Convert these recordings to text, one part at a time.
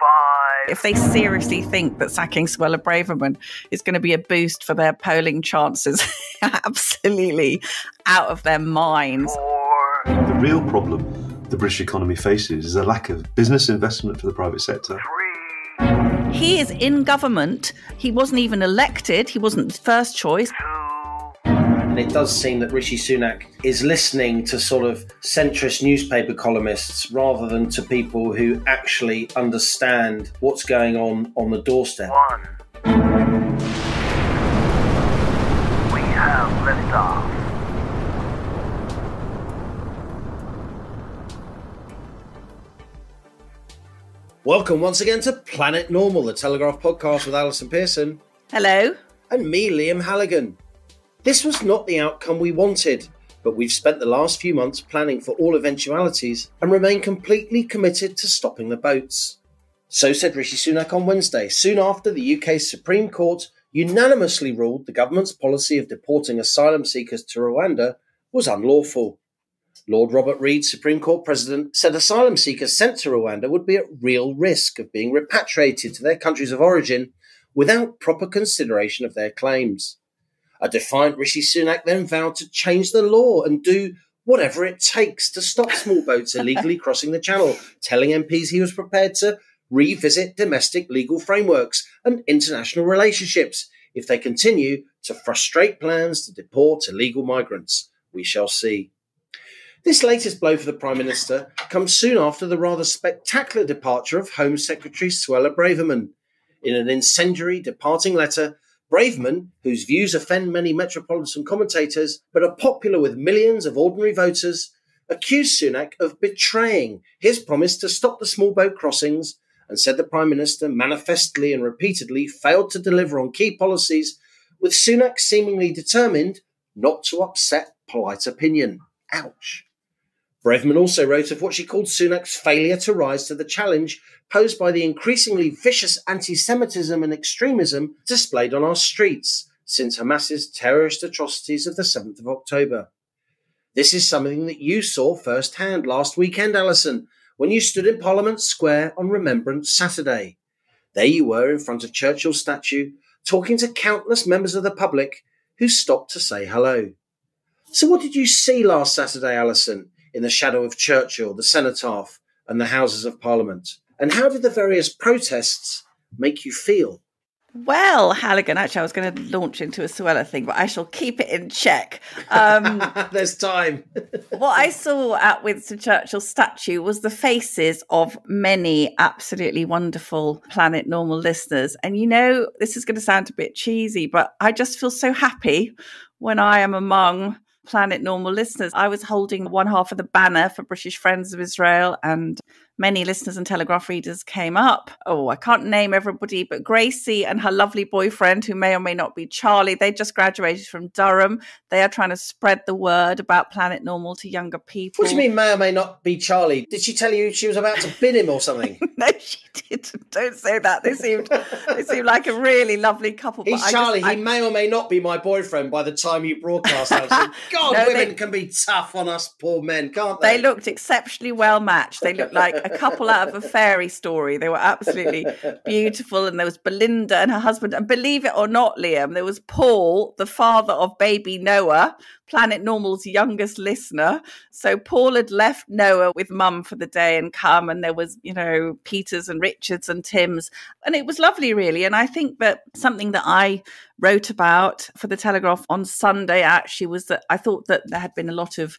5. If they seriously think that sacking Suella Braverman is going to be a boost for their polling chances, absolutely out of their minds. 4. The real problem the British economy faces is a lack of business investment for the private sector. 3. He is in government. He wasn't even elected. He wasn't the first choice. 2. It does seem that Rishi Sunak is listening to sort of centrist newspaper columnists rather than to people who actually understand what's going on the doorstep. 1. We have liftoff. Welcome once again to Planet Normal, the Telegraph podcast with Alison Pearson. Hello. And me, Liam Halligan. This was not the outcome we wanted, but we've spent the last few months planning for all eventualities and remain completely committed to stopping the boats. So said Rishi Sunak on Wednesday, soon after the UK Supreme Court unanimously ruled the government's policy of deporting asylum seekers to Rwanda was unlawful. Lord Robert Reed, Supreme Court President, said asylum seekers sent to Rwanda would be at real risk of being repatriated to their countries of origin without proper consideration of their claims. A defiant Rishi Sunak then vowed to change the law and do whatever it takes to stop small boats illegally crossing the channel, telling MPs he was prepared to revisit domestic legal frameworks and international relationships if they continue to frustrate plans to deport illegal migrants. We shall see. This latest blow for the Prime Minister comes soon after the rather spectacular departure of Home Secretary Suella Braverman. In an incendiary departing letter, Braverman, whose views offend many metropolitan commentators but are popular with millions of ordinary voters, accused Sunak of betraying his promise to stop the small boat crossings and said the Prime Minister manifestly and repeatedly failed to deliver on key policies, with Sunak seemingly determined not to upset polite opinion. Ouch. Braverman also wrote of what she called Sunak's failure to rise to the challenge posed by the increasingly vicious anti-Semitism and extremism displayed on our streets since Hamas's terrorist atrocities of the 7th of October. This is something that you saw firsthand last weekend, Alison, when you stood in Parliament Square on Remembrance Saturday. There you were in front of Churchill's statue, talking to countless members of the public who stopped to say hello. So what did you see last Saturday, Alison, in the shadow of Churchill, the Cenotaph and the Houses of Parliament? And how did the various protests make you feel? Well, Halligan, actually, I was going to launch into a Suella thing, but I shall keep it in check. There's time. What I saw at Winston Churchill's statue was the faces of many absolutely wonderful Planet Normal listeners. And, you know, this is going to sound a bit cheesy, but I just feel so happy when I am among Planet Normal listeners. I was holding one half of the banner for British Friends of Israel, and many listeners and Telegraph readers came up. Oh, I can't name everybody, but Gracie and her lovely boyfriend, who may or may not be Charlie, they just graduated from Durham. They are trying to spread the word about Planet Normal to younger people. What do you mean may or may not be Charlie? Did she tell you she was about to bin him or something? No, she didn't. Don't say that. They seemed like a really lovely couple. He's but Charlie. He may or may not be my boyfriend by the time you broadcast. God, no, women can be tough on us poor men, can't they? They looked exceptionally well matched. They looked like a couple out of a fairy story. They were absolutely beautiful. And there was Belinda and her husband. And believe it or not, Liam, there was Paul, the father of baby Noah, Planet Normal's youngest listener. So Paul had left Noah with mum for the day and come, and there was, you know, Peters and Richards and Tim's. And it was lovely, really. And I think that something that I wrote about for the Telegraph on Sunday actually was that I thought that there had been a lot of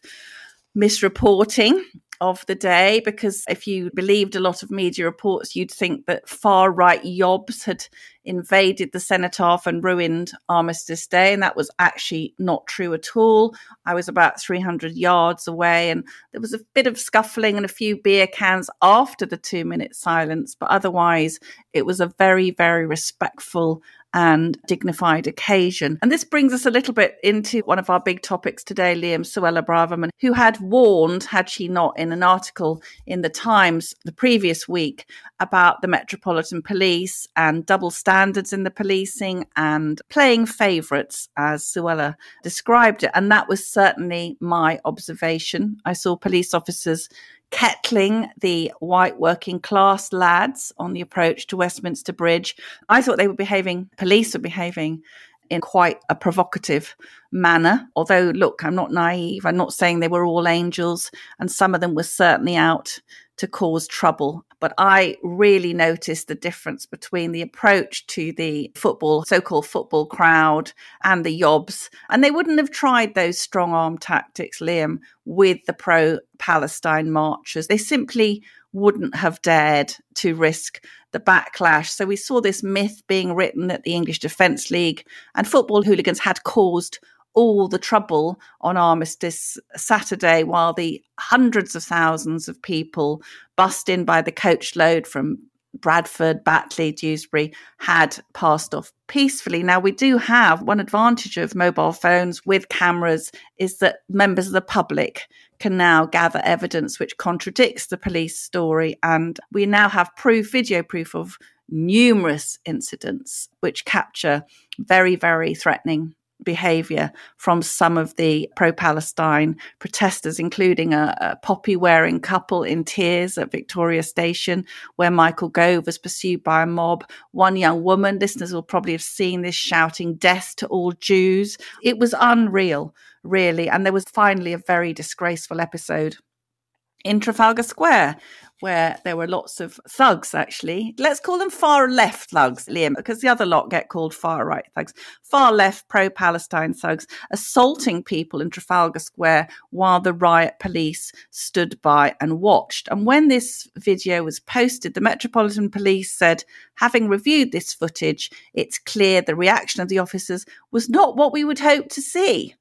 misreporting of the day, because if you believed a lot of media reports, you'd think that far-right yobs had invaded the Cenotaph and ruined Armistice Day, and that was actually not true at all. I was about 300 yards away, and there was a bit of scuffling and a few beer cans after the 2-minute silence, but otherwise it was a very, very respectful and dignified occasion. And this brings us a little bit into one of our big topics today, Liam, Suella Braverman, who had warned, had she not, in an article in the Times the previous week about the Metropolitan Police and double standards in the policing and playing favourites, as Suella described it. And that was certainly my observation. I saw police officers kettling the white working class lads on the approach to Westminster Bridge. I thought they were behaving, police were behaving in quite a provocative manner. Although, look, I'm not naive. I'm not saying they were all angels, and some of them were certainly out to cause trouble. But I really noticed the difference between the approach to the football, so-called football crowd and the yobs. And they wouldn't have tried those strong-arm tactics, Liam, with the pro-Palestine marchers. They simply wouldn't have dared to risk the backlash. So we saw this myth being written that the English Defence League and football hooligans had caused all the trouble on Armistice Saturday, while the hundreds of thousands of people bussed in by the coach load from Bradford, Batley, Dewsbury had passed off peacefully. Now, we do have one advantage of mobile phones with cameras is that members of the public can now gather evidence which contradicts the police story. And we now have proof, video proof of numerous incidents which capture very, very threatening behaviour from some of the pro-Palestine protesters, including a poppy-wearing couple in tears at Victoria Station, where Michael Gove was pursued by a mob. One young woman, listeners will probably have seen this, shouting "Death to all Jews." It was unreal, really. And there was finally a very disgraceful episode in Trafalgar Square, where there were lots of thugs, actually. Let's call them far-left thugs, Liam, because the other lot get called far-right thugs. Far-left pro-Palestine thugs assaulting people in Trafalgar Square while the riot police stood by and watched. And when this video was posted, the Metropolitan Police said, having reviewed this footage, it's clear the reaction of the officers was not what we would hope to see.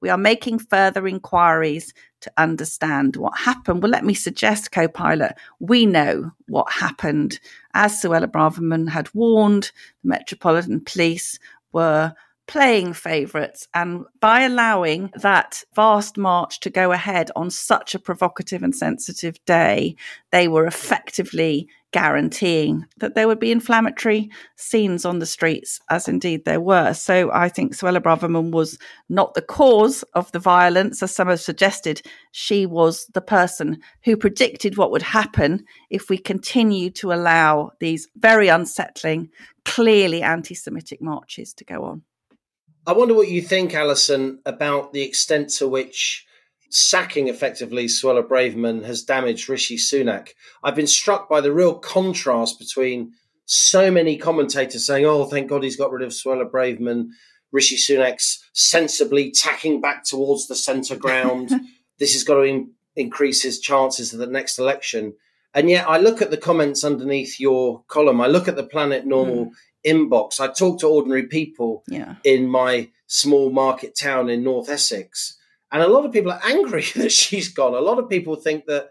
We are making further inquiries to understand what happened. Well, let me suggest, Copilot, we know what happened. As Suella Braverman had warned, the Metropolitan Police were playing favourites, and by allowing that vast march to go ahead on such a provocative and sensitive day, they were effectively guaranteeing that there would be inflammatory scenes on the streets, as indeed there were. So I think Suella Braverman was not the cause of the violence, as some have suggested. She was the person who predicted what would happen if we continue to allow these very unsettling, clearly anti-Semitic marches to go on. I wonder what you think, Alison, about the extent to which sacking effectively Suella Braverman has damaged Rishi Sunak. I've been struck by the real contrast between so many commentators saying, oh, thank God he's got rid of Suella Braverman, Rishi Sunak's sensibly tacking back towards the centre ground. This is going to increase his chances of the next election. And yet I look at the comments underneath your column. I look at the Planet Normal inbox. I talk to ordinary people in my small market town in North Essex, and a lot of people are angry that she's gone. A lot of people think that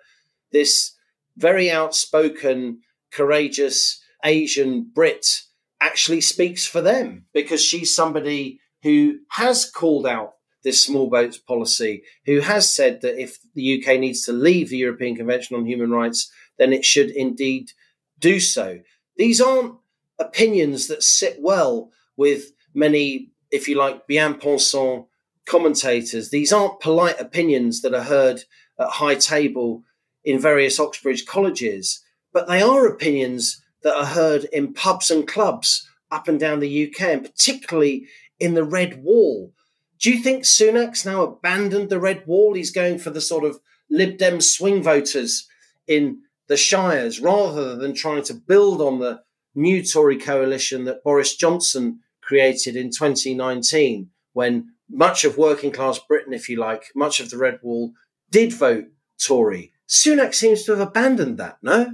this very outspoken, courageous Asian Brit actually speaks for them, because she's somebody who has called out this small boats policy, who has said that if the UK needs to leave the European Convention on Human Rights, then it should indeed do so. These aren't opinions that sit well with many, if you like, bien-pensant commentators. These aren't polite opinions that are heard at high table in various Oxbridge colleges, but they are opinions that are heard in pubs and clubs up and down the UK, and particularly in the Red Wall. Do you think Sunak's now abandoned the Red Wall? He's going for the sort of Lib Dem swing voters in the Shires, rather than trying to build on the new Tory coalition that Boris Johnson created in 2019, when much of working class Britain, if you like, much of the Red Wall did vote Tory. Sunak seems to have abandoned that, no?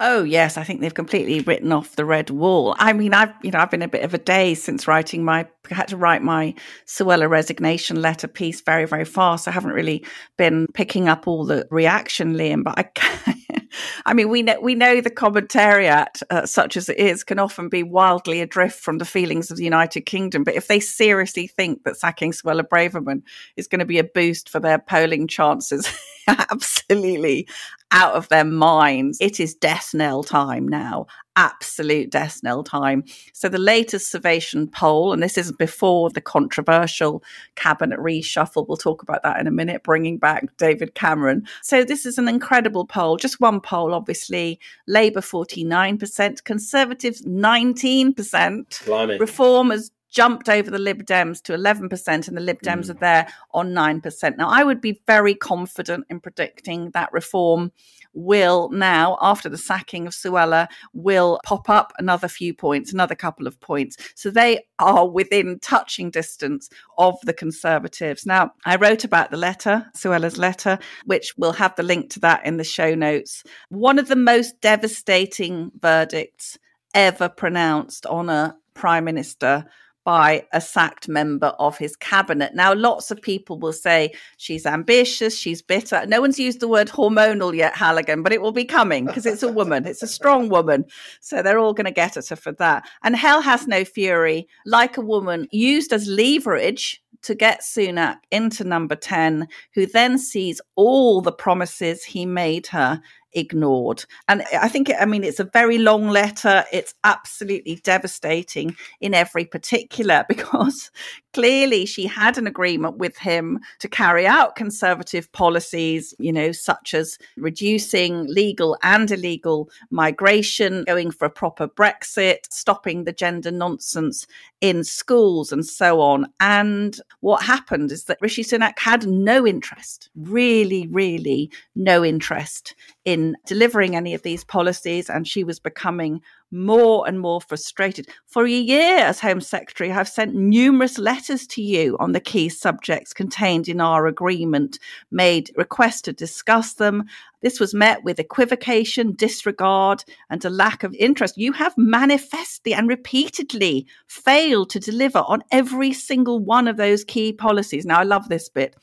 Oh, yes, I think they've completely written off the Red Wall. I mean, I've been a bit of a daze since writing I had to write my Suella resignation letter piece very, very fast. I haven't really been picking up all the reaction, Liam, but I mean, we know the commentariat, such as it is, can often be wildly adrift from the feelings of the United Kingdom. But if they seriously think that sacking Suella Braverman is going to be a boost for their polling chances, absolutely, out of their minds. It is death knell time now, absolute death knell time. So the latest Servation poll, and this is before the controversial cabinet reshuffle, we'll talk about that in a minute, bringing back David Cameron. So this is an incredible poll, just one poll, obviously. Labour 49%, Conservatives 19%, Blimey. Reform has jumped over the Lib Dems to 11%, and the Lib Dems are there on 9%. Now, I would be very confident in predicting that Reform will now, after the sacking of Suella, will pop up another few points, another couple of points. So they are within touching distance of the Conservatives. Now, I wrote about the letter, Suella's letter, which we'll have the link to that in the show notes. One of the most devastating verdicts ever pronounced on a Prime Minister by a sacked member of his cabinet. Now, lots of people will say she's ambitious, she's bitter. No one's used the word hormonal yet, Halligan, but it will be coming because it's a woman. It's a strong woman. So they're all going to get at her for that. And hell has no fury, like a woman used as leverage to get Sunak into number 10, who then sees all the promises he made her ignored. And I think, I mean, it's a very long letter. It's absolutely devastating in every particular, because clearly she had an agreement with him to carry out Conservative policies, you know, such as reducing legal and illegal migration, going for a proper Brexit, stopping the gender nonsense in schools and so on. And what happened is that Rishi Sunak had no interest, really no interest in delivering any of these policies, and she was becoming more and more frustrated. For a year as Home Secretary, I've sent numerous letters to you on the key subjects contained in our agreement, made requests to discuss them. This was met with equivocation, disregard, and a lack of interest. You have manifestly and repeatedly failed to deliver on every single one of those key policies. Now, I love this bit.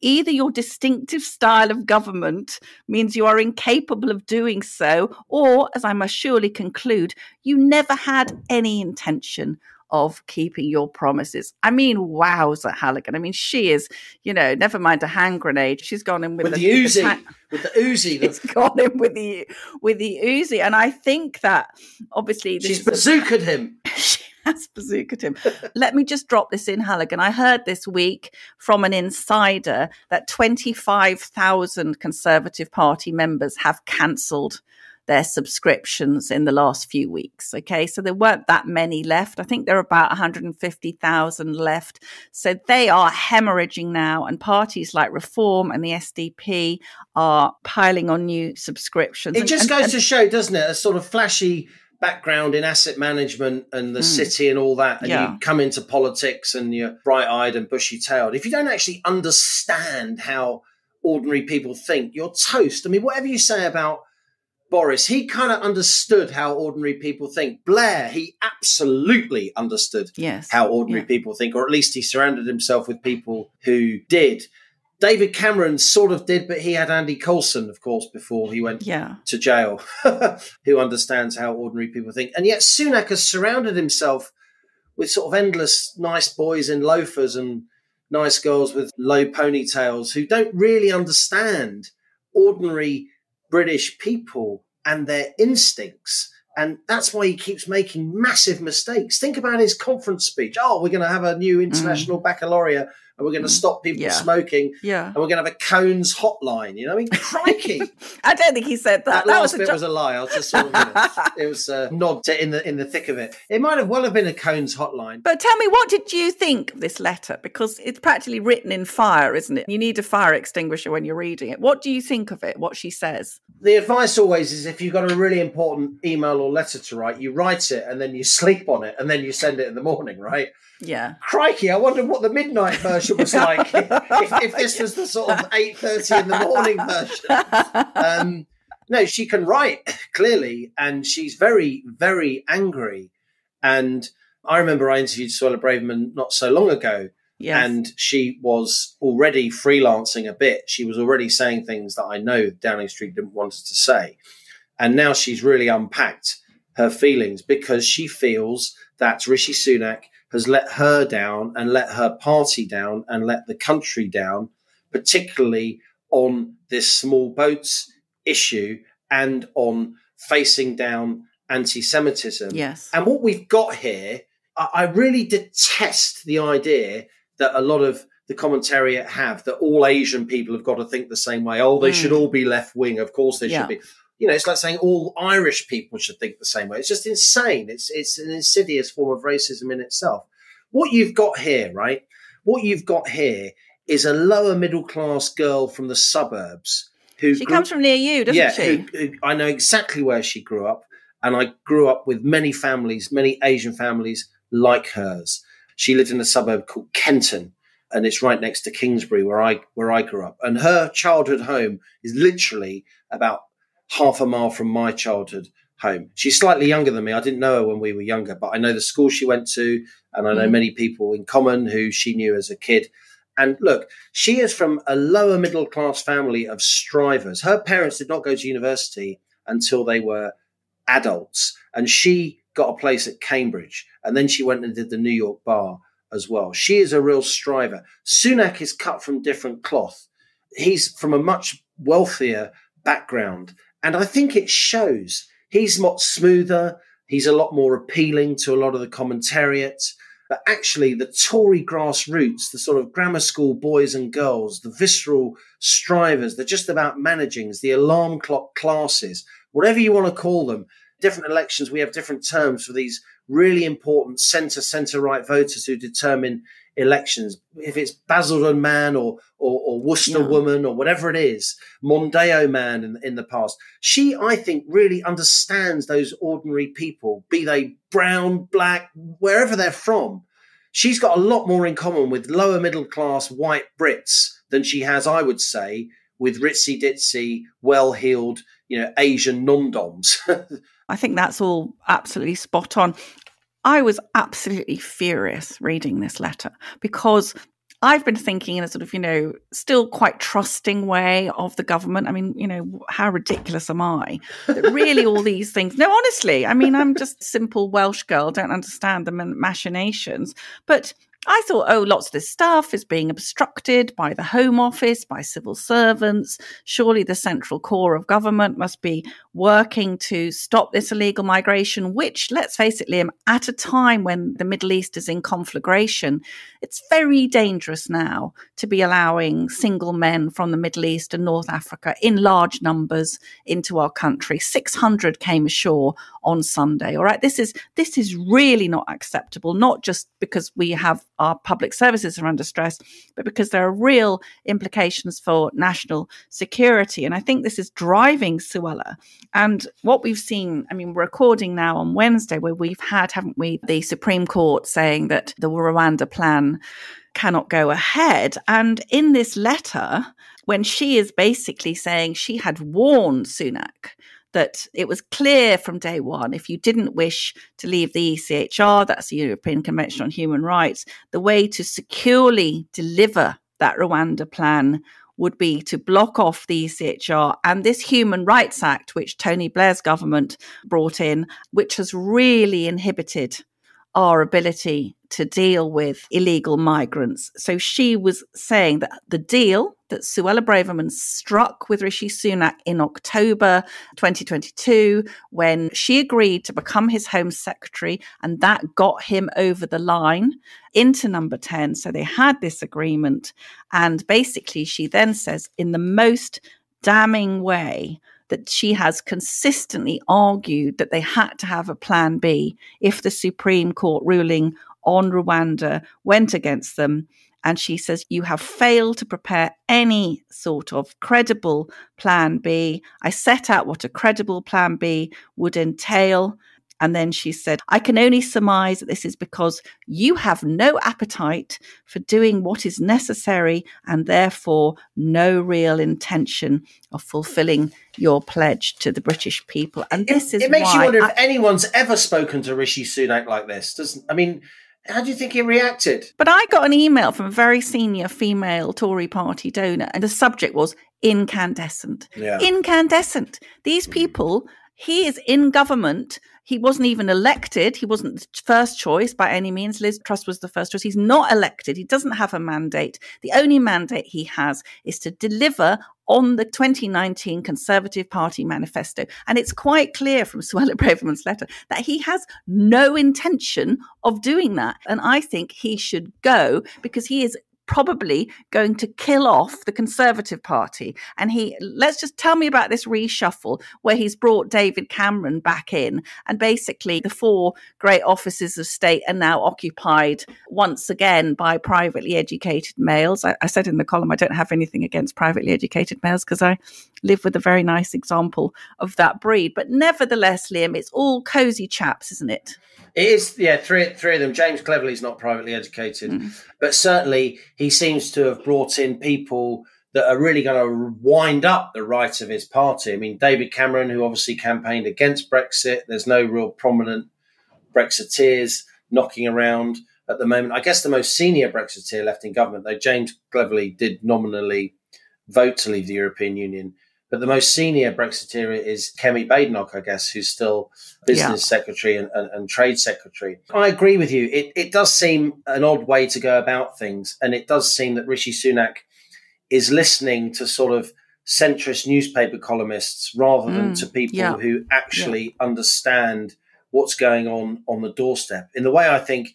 Either your distinctive style of government means you are incapable of doing so, or, as I must surely conclude, you never had any intention of keeping your promises. I mean, wowza, Halligan. I mean, she is, you know, never mind a hand grenade. She's gone in with the Uzi. With the Uzi. She's gone in with the Uzi. And I think that, obviously, she's bazookaed him. Bazookaed him. Let me just drop this in, Halligan. I heard this week from an insider that 25,000 Conservative Party members have cancelled their subscriptions in the last few weeks. Okay, so there weren't that many left. I think there are about 150,000 left. So they are hemorrhaging now, and parties like Reform and the SDP are piling on new subscriptions. It just goes to show, doesn't it, a sort of flashy background in asset management and the city and all that, and you come into politics and you're bright-eyed and bushy-tailed. If you don't actually understand how ordinary people think, you're toast. I mean, whatever you say about Boris, he kind of understood how ordinary people think. Blair, he absolutely understood how ordinary people think, or at least he surrounded himself with people who did. David Cameron sort of did, but he had Andy Coulson, of course, before he went to jail, who understands how ordinary people think. And yet Sunak has surrounded himself with sort of endless nice boys in loafers and nice girls with low ponytails who don't really understand ordinary British people and their instincts. And that's why he keeps making massive mistakes. Think about his conference speech. Oh, we're going to have a new international baccalaureate, and we're going to stop people smoking. Yeah. And we're going to have a Cones hotline. You know, I mean, crikey. I don't think he said that. That last bit was a lie. I was just sort of, it was a nod to in the thick of it. It might have well have been a Cones hotline. But tell me, what did you think of this letter? Because it's practically written in fire, isn't it? You need a fire extinguisher when you're reading it. What do you think of it, what she says? The advice always is, if you've got a really important email or letter to write, you write it and then you sleep on it and then you send it in the morning, right? Yeah. Crikey, I wonder what the midnight version was like, if this was the sort of 8:30 in the morning version. No, she can write, clearly, and she's very, very angry. And I remember I interviewed Suella Braverman not so long ago, and she was already freelancing a bit. She was already saying things that I know Downing Street didn't want her to say. And now she's really unpacked her feelings, because she feels that Rishi Sunak has let her down and let her party down and let the country down, particularly on this small boats issue and on facing down anti-Semitism. Yes. And what we've got here, I really detest the idea that a lot of the commentariat have, that all Asian people have got to think the same way. Oh, they should all be left wing. Of course they should be. You know, it's like saying all Irish people should think the same way. It's just insane. It's an insidious form of racism in itself. What you've got here, right? What you've got here is a lower middle class girl from the suburbs who comes from near you, doesn't she? Who I know exactly where she grew up, and I grew up with many families, many Asian families like hers. She lived in a suburb called Kenton, and it's right next to Kingsbury, where I grew up. And her childhood home is literally about half a mile from my childhood home. She's slightly younger than me. I didn't know her when we were younger, but I know the school she went to, and I know many people in common who she knew as a kid. And look, she is from a lower middle class family of strivers. Her parents did not go to university until they were adults, and she got a place at Cambridge, and then she went and did the New York Bar as well. She is a real striver. Sunak is cut from different cloth. He's from a much wealthier background, and I think it shows. He's much smoother. He's a lot more appealing to a lot of the commentariat. But actually, the Tory grassroots, the sort of grammar school boys and girls, the visceral strivers, the just about managings, the alarm clock classes, whatever you want to call them, different elections, we have different terms for these really important centre-right voters who determine elections. If it's Basildon man or Worcester woman or whatever it is, Mondeo man in the past, she, I think, really understands those ordinary people, be they brown, black, wherever they're from. She's got a lot more in common with lower middle-class white Brits than she has, I would say, with ritzy-ditsy, well-heeled, you know, Asian non-doms. I think that's all absolutely spot on. I was absolutely furious reading this letter because I've been thinking in a sort of, you know, still quite trusting way of the government. I mean, you know, how ridiculous am I? That really all these things. No, honestly, I mean, I'm just a simple Welsh girl, don't understand the machinations. But I thought, oh, lots of this stuff is being obstructed by the Home Office, by civil servants. Surely the central core of government must be working to stop this illegal migration, which, let's face it, Liam, at a time when the Middle East is in conflagration, it's very dangerous now to be allowing single men from the Middle East and North Africa in large numbers into our country. 600 came ashore on Sunday. All right, this is really not acceptable, not just because we have our public services are under stress, but because there are real implications for national security. And I think this is driving Suella. And what we've seen, I mean, we're recording now on Wednesday, where we've had, haven't we, the Supreme Court saying that the Rwanda plan cannot go ahead. And in this letter, when she is basically saying she had warned Sunak that it was clear from day one, if you didn't wish to leave the ECHR, that's the European Convention on Human Rights, the way to securely deliver that Rwanda plan would be to block off the ECHR and this Human Rights Act, which Tony Blair's government brought in, which has really inhibited our ability to deal with illegal migrants. So she was saying that the deal that Suella Braverman struck with Rishi Sunak in October 2022, when she agreed to become his Home Secretary, and that got him over the line into number 10. So they had this agreement. And basically, she then says in the most damning way that she has consistently argued that they had to have a plan B if the Supreme Court ruling on Rwanda went against them. And she says, you have failed to prepare any sort of credible plan B. I set out what a credible plan B would entail. And then she said, I can only surmise that this is because you have no appetite for doing what is necessary and therefore no real intention of fulfilling your pledge to the British people. And this is why it makes you wonder if anyone's ever spoken to Rishi Sunak like this. How do you think he reacted? But I got an email from a very senior female Tory party donor, and the subject was incandescent. Yeah. Incandescent. These people, he is in government. He wasn't even elected. He wasn't the first choice by any means. Liz Truss was the first choice. He's not elected. He doesn't have a mandate. The only mandate he has is to deliver on the 2019 Conservative Party manifesto. And it's quite clear from Suella Braverman's letter that he has no intention of doing that. And I think he should go, because he is probably going to kill off the Conservative Party. And let's just tell me about this reshuffle where he's brought David Cameron back in. And basically the four great offices of state are now occupied once again by privately educated males. I said in the column, I don't have anything against privately educated males because I live with a very nice example of that breed. But nevertheless, Liam, it's all cosy chaps, isn't it? It is, yeah, three of them. James Cleverly's not privately educated, but certainly he seems to have brought in people that are really going to wind up the right of his party. I mean, David Cameron, who obviously campaigned against Brexit. There's no real prominent Brexiteers knocking around at the moment. I guess the most senior Brexiteer left in government, though James Cleverly did nominally vote to leave the European Union, but the most senior Brexiteer is Kemi Badenoch, I guess, who's still business secretary and trade secretary. I agree with you. It does seem an odd way to go about things. And it does seem that Rishi Sunak is listening to sort of centrist newspaper columnists rather than to people who actually understand what's going on the doorstep, in the way I think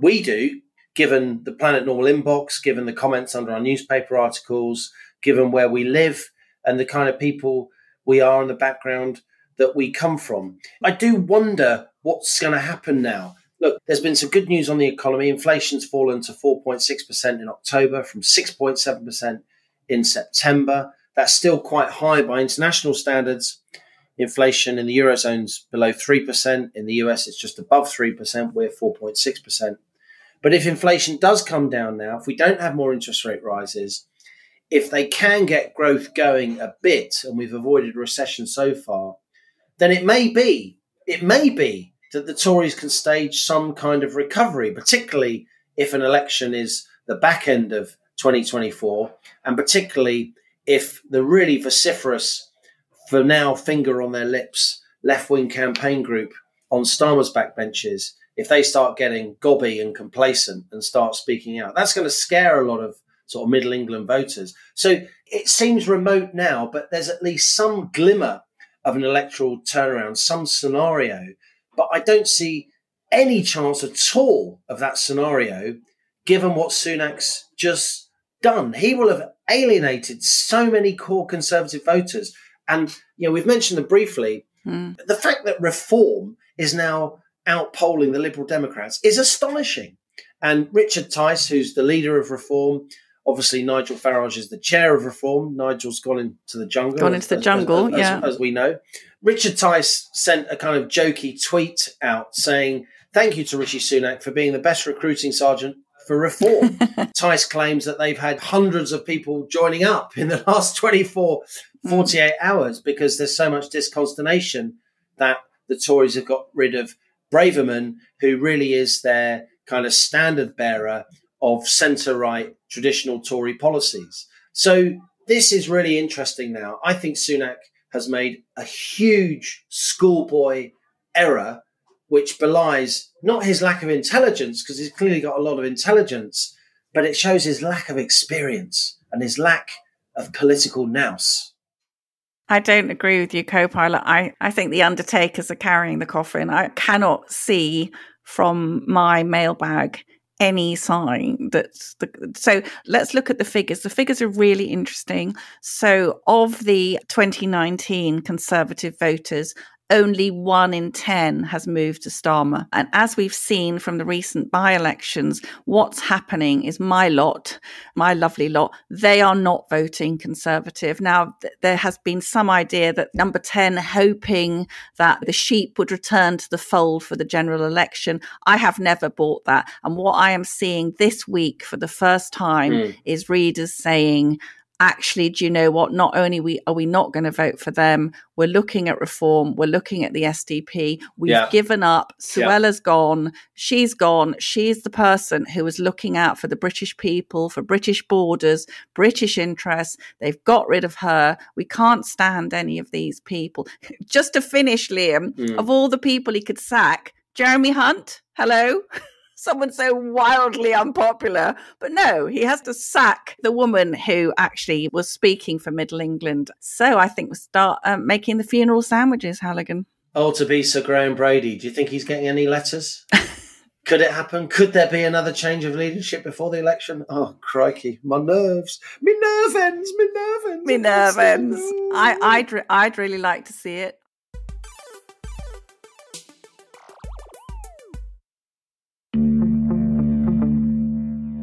we do, given the Planet Normal inbox, given the comments under our newspaper articles, given where we live, and the kind of people we are and the background that we come from. I do wonder what's going to happen now. Look, there's been some good news on the economy. Inflation's fallen to 4.6% in October from 6.7% in September. That's still quite high by international standards. Inflation in the Eurozone's below 3%. In the US, it's just above 3%. We're 4.6%. But if inflation does come down now, if we don't have more interest rate rises, if they can get growth going a bit, and we've avoided recession so far, then it may be that the Tories can stage some kind of recovery, particularly if an election is the back end of 2024, and particularly if the really vociferous, for now, finger on their lips, left-wing campaign group on Starmer's backbenches, if they start getting gobby and complacent and start speaking out. That's going to scare a lot of sort of middle England voters. So it seems remote now, but there's at least some glimmer of an electoral turnaround, some scenario. But I don't see any chance at all of that scenario, given what Sunak's just done. He will have alienated so many core Conservative voters. And, you know, we've mentioned them briefly. The fact that Reform is now outpolling the Liberal Democrats is astonishing. And Richard Tice, who's the leader of Reform, obviously, Nigel Farage is the chair of Reform. Nigel's gone into the jungle. As we know. Richard Tice sent a kind of jokey tweet out saying, "Thank you to Rishi Sunak for being the best recruiting sergeant for Reform." Tice claims that they've had hundreds of people joining up in the last 48 hours because there's so much disconsternation that the Tories have got rid of Braverman, who really is their kind of standard bearer of centre-right traditional Tory policies. So this is really interesting now. I think Sunak has made a huge schoolboy error, which belies not his lack of intelligence, because he's clearly got a lot of intelligence, but it shows his lack of experience and his lack of political nous. I don't agree with you, Copilot. I think the undertakers are carrying the coffin. I cannot see from my mailbag any sign so let's look at the figures. The figures are really interesting. So of the 2019 Conservative voters, only 1 in 10 has moved to Starmer. And as we've seen from the recent by-elections, what's happening is my lovely lot, they are not voting Conservative. Now, there has been some idea that number 10, hoping that the sheep would return to the fold for the general election. I have never bought that. And what I am seeing this week for the first time is readers saying, actually, do you know what? Not only are we not going to vote for them, we're looking at Reform, we're looking at the SDP, we've given up, Suella's gone, she's the person who was looking out for the British people, for British borders, British interests, they've got rid of her, we can't stand any of these people. Just to finish, Liam, of all the people he could sack, Jeremy Hunt, hello? someone so wildly unpopular. But no, he has to sack the woman who actually was speaking for Middle England. So I think we'll start making the funeral sandwiches, Halligan. Oh, to be Sir Graham Brady. Do you think he's getting any letters? Could it happen? Could there be another change of leadership before the election? Oh, crikey. My nerves. Me nerve ends. Me nerve ends. Me nerve ends. I'd really like to see it.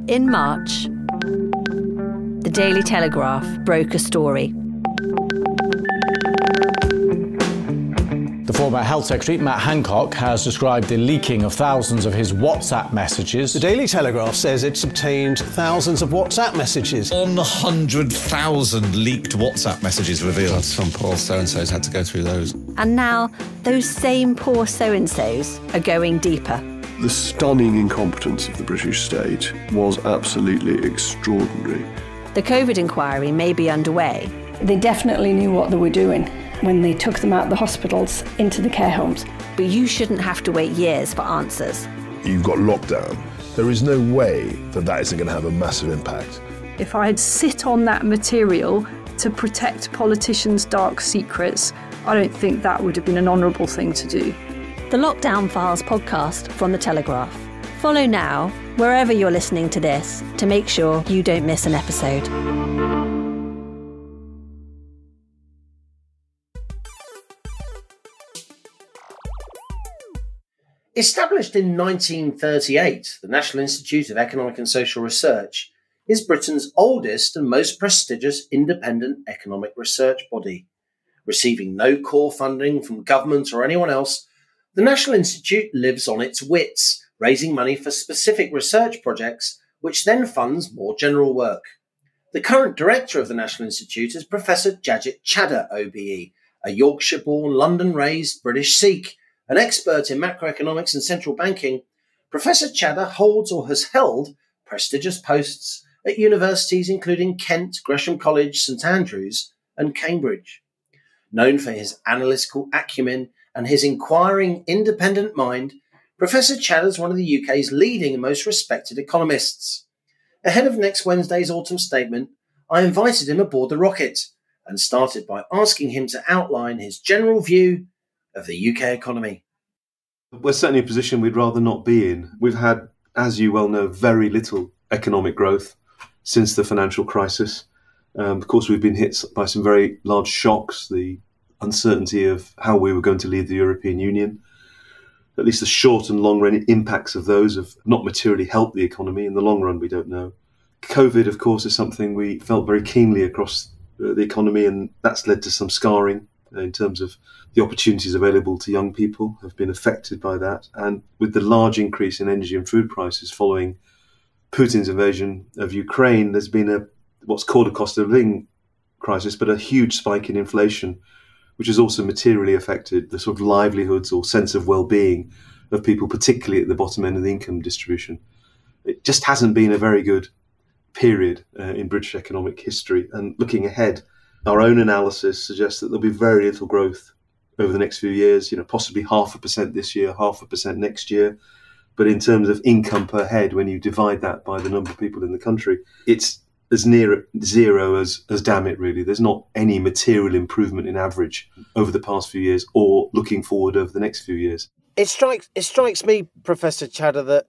In March, the Daily Telegraph broke a story. The former Health Secretary, Matt Hancock, has described the leaking of thousands of his WhatsApp messages. The Daily Telegraph says it's obtained thousands of WhatsApp messages. 100,000 leaked WhatsApp messages revealed. God, some poor so-and-so's had to go through those. And now, those same poor so-and-so's are going deeper. The stunning incompetence of the British state was absolutely extraordinary. The COVID inquiry may be underway. They definitely knew what they were doing when they took them out of the hospitals into the care homes. But you shouldn't have to wait years for answers. You've got lockdown. There is no way that that isn't going to have a massive impact. If I'd sit on that material to protect politicians' dark secrets, I don't think that would have been an honourable thing to do. The Lockdown Files podcast from The Telegraph. Follow now, wherever you're listening to this, to make sure you don't miss an episode. Established in 1938, the National Institute of Economic and Social Research is Britain's oldest and most prestigious independent economic research body. Receiving no core funding from government or anyone else, the National Institute lives on its wits, raising money for specific research projects, which then funds more general work. The current director of the National Institute is Professor Jagjit Chadha, OBE, a Yorkshire-born, London-raised British Sikh, an expert in macroeconomics and central banking. Professor Chadha holds or has held prestigious posts at universities including Kent, Gresham College, St Andrews and Cambridge. Known for his analytical acumen and his inquiring, independent mind, Professor Chadha is one of the UK's leading and most respected economists. Ahead of next Wednesday's autumn statement, I invited him aboard the rocket and started by asking him to outline his general view of the UK economy. We're certainly in a position we'd rather not be in. We've had, as you well know, very little economic growth since the financial crisis. Of course, we've been hit by some very large shocks, the uncertainty of how we were going to leave the European Union. At least the short and long run impacts of those have not materially helped the economy. In the long run, we don't know. COVID, of course, is something we felt very keenly across the economy, and that's led to some scarring in terms of the opportunities available to young people have been affected by that. And with the large increase in energy and food prices following Putin's invasion of Ukraine, there's been a what's called a cost of living crisis, but a huge spike in inflation, which has also materially affected the sort of livelihoods or sense of well-being of people, particularly at the bottom end of the income distribution. It just hasn't been a very good period in British economic history. And looking ahead, our own analysis suggests that there'll be very little growth over the next few years, possibly 0.5% this year, 0.5% next year. But in terms of income per head, when you divide that by the number of people in the country, it's as near zero as damn it, really. There's not any material improvement in average over the past few years or looking forward over the next few years. It strikes me, Professor Chadha, that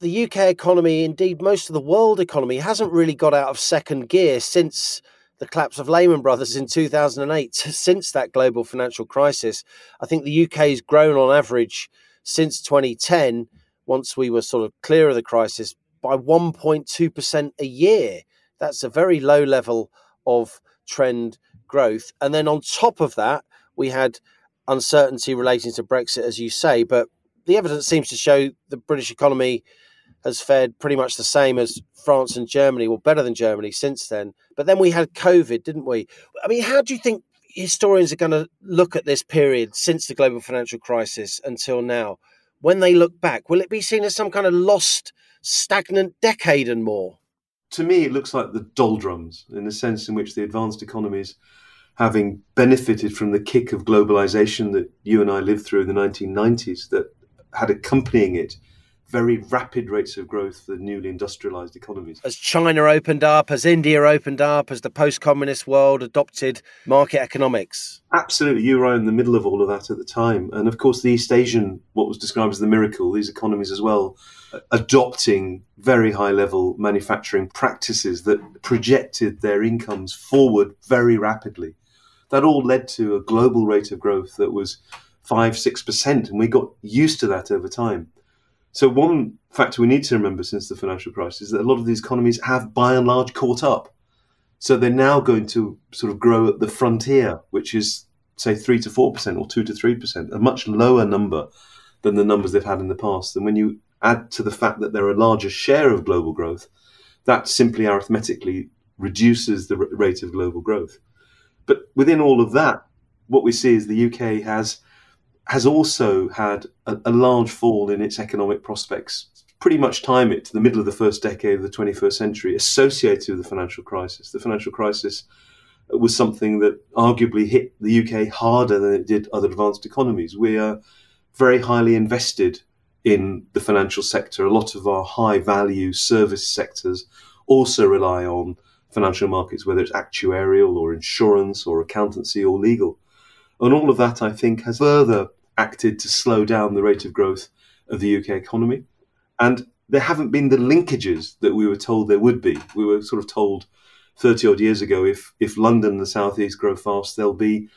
the UK economy, indeed most of the world economy, hasn't really got out of second gear since the collapse of Lehman Brothers in 2008. Since that global financial crisis, I think the UK's grown on average since 2010, once we were sort of clear of the crisis, by 1.2% a year. That's a very low level of trend growth. And then on top of that, we had uncertainty relating to Brexit, as you say. But the evidence seems to show the British economy has fared pretty much the same as France and Germany, or better than Germany since then. But then we had COVID, didn't we? I mean, how do you think historians are going to look at this period since the global financial crisis until now? When they look back, will it be seen as some kind of lost, stagnant decade and more? To me, it looks like the doldrums, in the sense in which the advanced economies, having benefited from the kick of globalization that you and I lived through in the 1990s, that had accompanying it very rapid rates of growth for the newly industrialised economies. As China opened up, as India opened up, as the post-communist world adopted market economics. Absolutely. You were in the middle of all of that at the time. And of course, the East Asian, what was described as the miracle, these economies as well, adopting very high-level manufacturing practices that projected their incomes forward very rapidly. That all led to a global rate of growth that was 5-6%, and we got used to that over time. So one factor we need to remember since the financial crisis is that a lot of these economies have, by and large, caught up. So they're now going to sort of grow at the frontier, which is, say, 3 to 4% or 2 to 3%, a much lower number than the numbers they've had in the past. And when you add to the fact that they're a larger share of global growth, that simply arithmetically reduces the rate of global growth. But within all of that, what we see is the UK has also had a large fall in its economic prospects, pretty much time it to the middle of the first decade of the 21st century, associated with the financial crisis. The financial crisis was something that arguably hit the UK harder than it did other advanced economies. We are very highly invested in the financial sector. A lot of our high-value service sectors also rely on financial markets, whether it's actuarial or insurance or accountancy or legal. And all of that, I think, has further acted to slow down the rate of growth of the UK economy. And there haven't been the linkages that we were told there would be. We were sort of told 30-odd years ago, if London and the South East grow fast, they'll be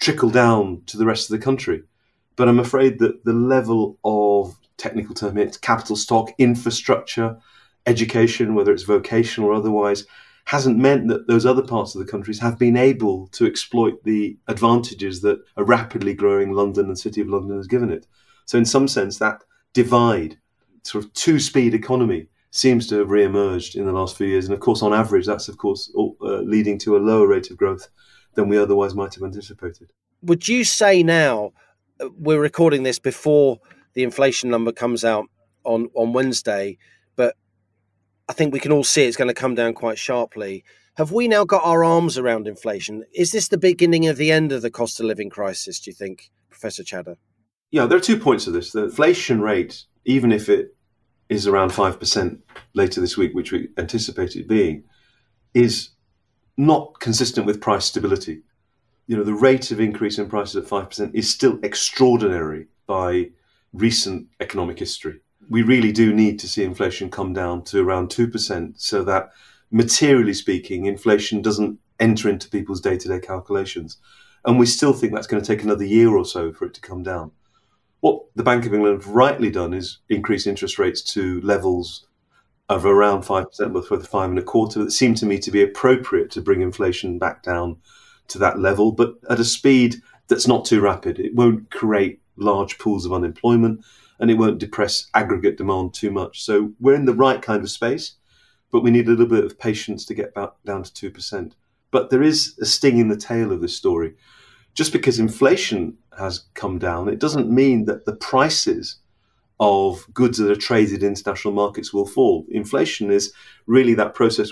trickle down to the rest of the country. But I'm afraid that the level of technical term, it's capital stock, infrastructure, education, whether it's vocational or otherwise, hasn't meant that those other parts of the countries have been able to exploit the advantages that a rapidly growing London and City of London has given it. So in some sense, that divide, sort of two-speed economy, seems to have re-emerged in the last few years. And of course, on average, that's of course leading to a lower rate of growth than we otherwise might have anticipated. Would you say now, we're recording this before the inflation number comes out on Wednesday, but I think we can all see it's going to come down quite sharply. Have we now got our arms around inflation? Is this the beginning of the end of the cost of living crisis, do you think, Professor Chadha? Yeah, there are 2 points to this. The inflation rate, even if it is around 5% later this week, which we anticipate it being, is not consistent with price stability. You know, the rate of increase in prices at 5% is still extraordinary by recent economic history. We really do need to see inflation come down to around 2% so that, materially speaking, inflation doesn't enter into people's day-to-day calculations. And we still think that's going to take another year or so for it to come down. What the Bank of England have rightly done is increase interest rates to levels of around 5%, with 5.25%. That seemed to me to be appropriate to bring inflation back down to that level, but at a speed that's not too rapid. It won't create large pools of unemployment, and it won't depress aggregate demand too much. So we're in the right kind of space, but we need a little bit of patience to get back down to 2%. But there is a sting in the tail of this story. Just because inflation has come down, it doesn't mean that the prices of goods that are traded in international markets will fall. Inflation is really that process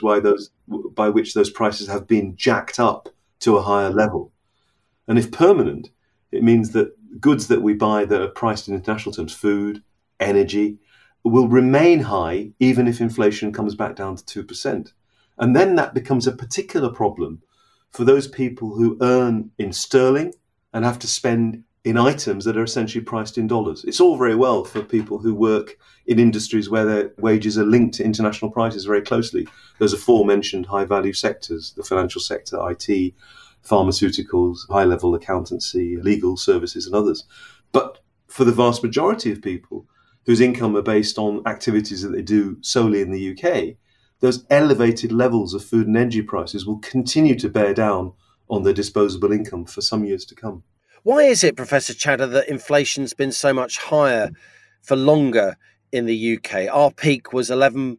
by which those prices have been jacked up to a higher level. And if permanent, it means that goods that we buy that are priced in international terms, food, energy, will remain high even if inflation comes back down to 2%. And then that becomes a particular problem for those people who earn in sterling and have to spend in items that are essentially priced in dollars. It's all very well for people who work in industries where their wages are linked to international prices very closely. Those aforementioned high-value sectors, the financial sector, IT, pharmaceuticals, high-level accountancy, legal services and others. But for the vast majority of people whose income are based on activities that they do solely in the UK, those elevated levels of food and energy prices will continue to bear down on their disposable income for some years to come. Why is it, Professor Chadha, that inflation's been so much higher for longer in the UK? Our peak was 11%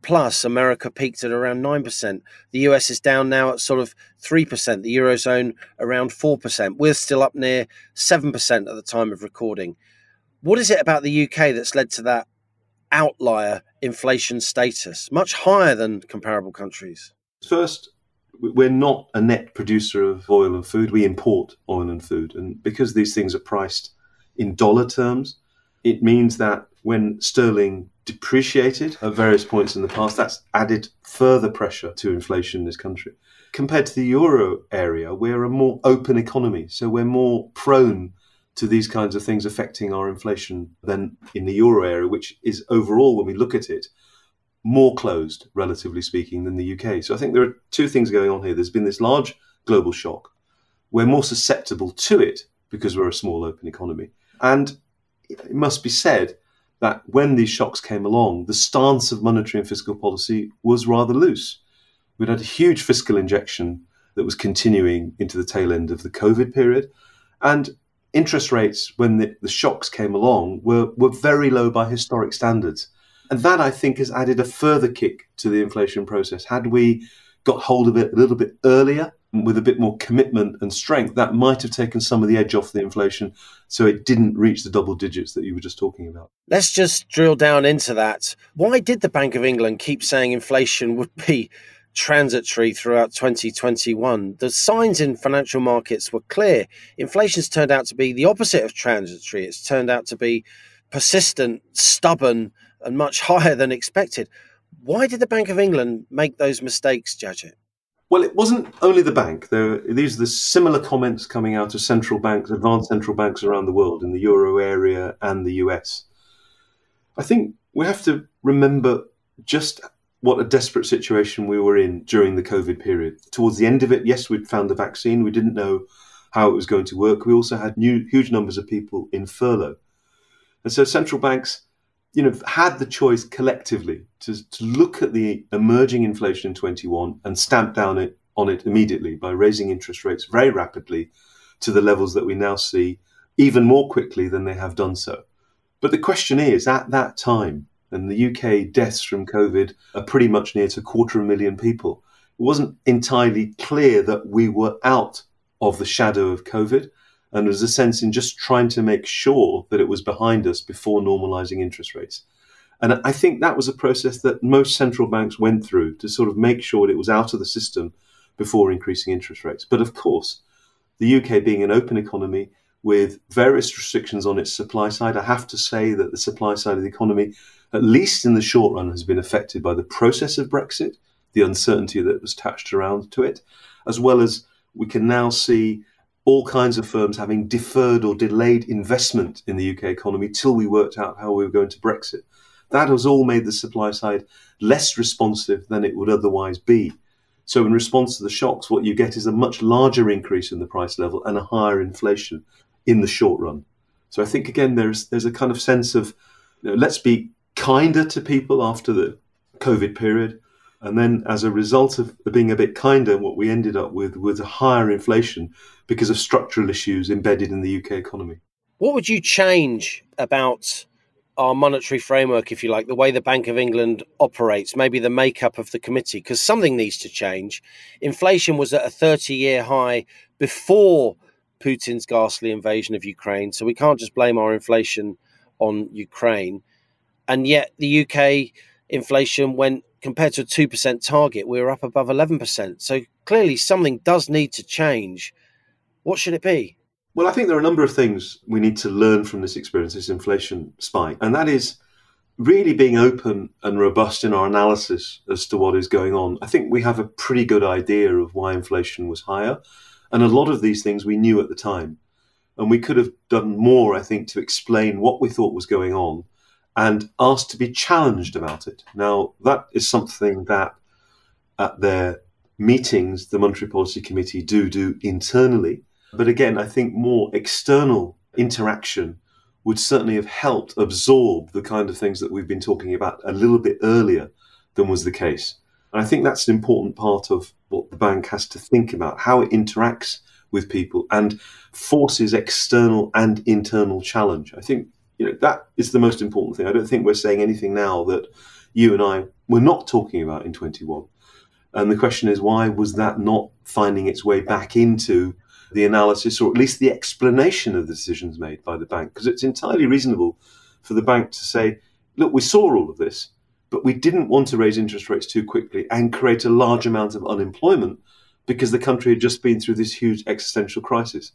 plus. America peaked at around 9%. The US is down now at sort of 3%. The Eurozone around 4%. We're still up near 7% at the time of recording. What is it about the UK that's led to that outlier inflation status, much higher than comparable countries? First, we're not a net producer of oil and food. We import oil and food. And because these things are priced in dollar terms, It means that when sterling depreciated at various points in the past, that's added further pressure to inflation in this country. Compared to the euro area, we're a more open economy, so we're more prone to these kinds of things affecting our inflation than in the euro area, which is overall, when we look at it, more closed, relatively speaking, than the UK. So I think there are two things going on here. There's been this large global shock. We're more susceptible to it because we're a small open economy. And it must be said that when these shocks came along, the stance of monetary and fiscal policy was rather loose. We'd had a huge fiscal injection that was continuing into the tail end of the COVID period. And interest rates, when the shocks came along, were very low by historic standards. And that, I think, has added a further kick to the inflation process. Had we got hold of it a little bit earlier, with a bit more commitment and strength, that might have taken some of the edge off the inflation, so it didn't reach the double digits that you were just talking about. Let's just drill down into that. Why did the Bank of England keep saying inflation would be transitory throughout 2021? The signs in financial markets were clear. Inflation's turned out to be the opposite of transitory. It's turned out to be persistent, stubborn, and much higher than expected. Why did the Bank of England make those mistakes, Jagjit? Well, it wasn't only the bank. These are the similar comments coming out of central banks, advanced central banks around the world, in the euro area and the US. I think we have to remember just what a desperate situation we were in during the COVID period. Towards the end of it, yes, we'd found a vaccine. We didn't know how it was going to work. We also had huge numbers of people in furlough. And so central banks, had the choice collectively to look at the emerging inflation in 21 and stamp down on it immediately by raising interest rates very rapidly to the levels that we now see, even more quickly than they have done so. But the question is, at that time, and the UK deaths from COVID are pretty much near to 250,000 people, it wasn't entirely clear that we were out of the shadow of COVID. And there was a sense in just trying to make sure that it was behind us before normalizing interest rates. And I think that was a process that most central banks went through to sort of make sure that it was out of the system before increasing interest rates. But of course, the UK being an open economy with various restrictions on its supply side, I have to say that the supply side of the economy, at least in the short run, has been affected by the process of Brexit, the uncertainty that was attached around to it, as well as we can now see all kinds of firms having deferred or delayed investment in the UK economy till we worked out how we were going to Brexit. That has all made the supply side less responsive than it would otherwise be. So in response to the shocks, what you get is a much larger increase in the price level and a higher inflation in the short run. So I think, again, there's a kind of sense of, let's be kinder to people after the COVID period. And then as a result of being a bit kinder, what we ended up with was a higher inflation because of structural issues embedded in the UK economy. What would you change about our monetary framework, if you like, the way the Bank of England operates, maybe the makeup of the committee? Because something needs to change. Inflation was at a 30-year high before Putin's ghastly invasion of Ukraine. So we can't just blame our inflation on Ukraine. And yet the UK inflation went, compared to a 2% target, we were up above 11%. So clearly something does need to change. What should it be? Well, I think there are a number of things we need to learn from this experience, this inflation spike. And that is really being open and robust in our analysis as to what is going on. I think we have a pretty good idea of why inflation was higher. And a lot of these things we knew at the time. And we could have done more, I think, to explain what we thought was going on and asked to be challenged about it. Now, that is something that at their meetings, the Monetary Policy Committee do internally. But again, I think more external interaction would certainly have helped absorb the kind of things that we've been talking about a little bit earlier than was the case. And I think that's an important part of what the bank has to think about, how it interacts with people and forces external and internal challenge. I think that is the most important thing. I don't think we're saying anything now that you and I were not talking about in 21. And the question is, why was that not finding its way back into the analysis, or at least the explanation of the decisions made by the bank? Because it's entirely reasonable for the bank to say, look, we saw all of this, but we didn't want to raise interest rates too quickly and create a large amount of unemployment because the country had just been through this huge existential crisis.